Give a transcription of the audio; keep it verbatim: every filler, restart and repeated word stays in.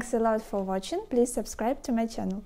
Thanks a lot for watching. Please subscribe to my channel.